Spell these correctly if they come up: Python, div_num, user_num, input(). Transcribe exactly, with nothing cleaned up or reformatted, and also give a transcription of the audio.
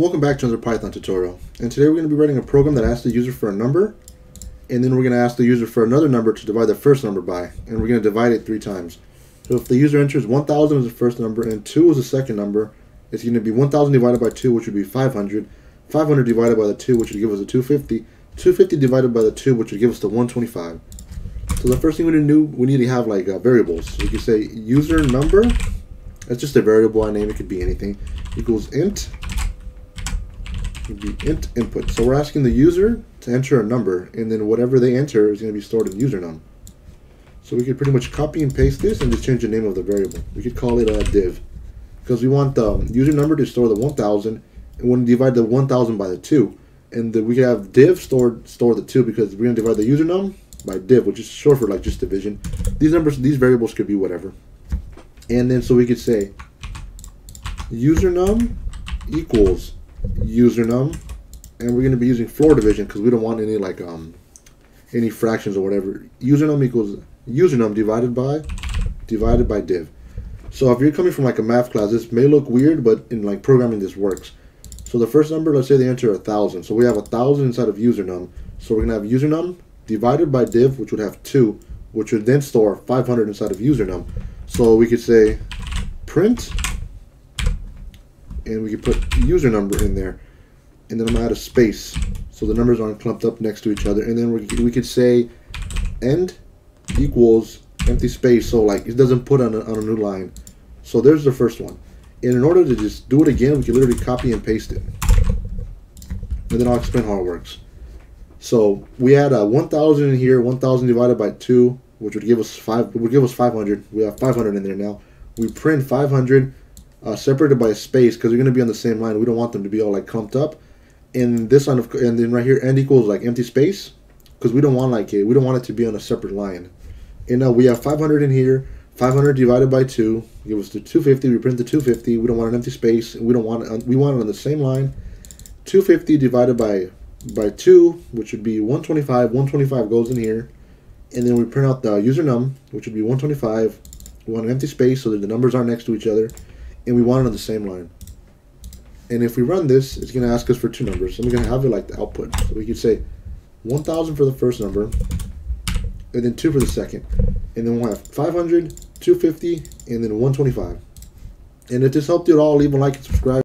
Welcome back to another Python tutorial, and today we're going to be writing a program that asks the user for a number, and then we're going to ask the user for another number to divide the first number by, and we're going to divide it three times. So if the user enters one thousand as the first number and two as the second number, it's going to be one thousand divided by two, which would be five hundred, five hundred divided by the two, which would give us the two hundred fifty, two hundred fifty divided by the two, which would give us the one hundred twenty-five. So the first thing we need to do, we need to have like uh, variables. So we can say user number, that's just a variable I name, it could be anything, equals int. Be int input. So we're asking the user to enter a number, and then whatever they enter is going to be stored in usernum. So we could pretty much copy and paste this and just change the name of the variable. We could call it a div, because we want the user number to store the one thousand, and we're going to divide the one thousand by the two, and the, we could have div stored store the two, because we're going to divide the usernum by div, which is short for like just division. These numbers, these variables could be whatever, and then so we could say usernum equals usernum, and we're going to be using floor division because we don't want any like um any fractions or whatever. Usernum equals usernum divided by divided by div. So if you're coming from like a math class, this may look weird, but in like programming this works. So the first number, let's say they enter a thousand, so we have a thousand inside of usernum, so we're gonna have usernum divided by div, which would have two, which would then store five hundred inside of usernum. So we could say print, and we can put user number in there, and then I'm gonna add a space so the numbers aren't clumped up next to each other, and then we, we could say end equals empty space, so like it doesn't put on a, on a new line. So there's the first one, and in order to just do it again, we can literally copy and paste it, and then I'll explain how it works. So we had a one thousand in here, one thousand divided by two, which would give us five, would give us five hundred. We have five hundred in there now. We print five hundred Uh, separated by a space, because they're going to be on the same line. We don't want them to be all like clumped up. And this line, of, and then right here, end equals like empty space, because we don't want like it. We don't want it to be on a separate line. And now we have five hundred in here. five hundred divided by two give us the two hundred fifty. We print the two hundred fifty. We don't want an empty space. We don't want it. We want it on the same line. two hundred fifty divided by by two, which would be one hundred twenty-five. one hundred twenty-five goes in here, and then we print out the usernum, which would be one hundred twenty-five. We want an empty space so that the numbers aren't next to each other, and we want it on the same line. And if we run this, it's going to ask us for two numbers. I'm going to have it like the output. So we could say one thousand for the first number, and then two for the second. And then we'll have five hundred, two hundred fifty, and then one hundred twenty-five. And if this helped you at all, leave a like and subscribe.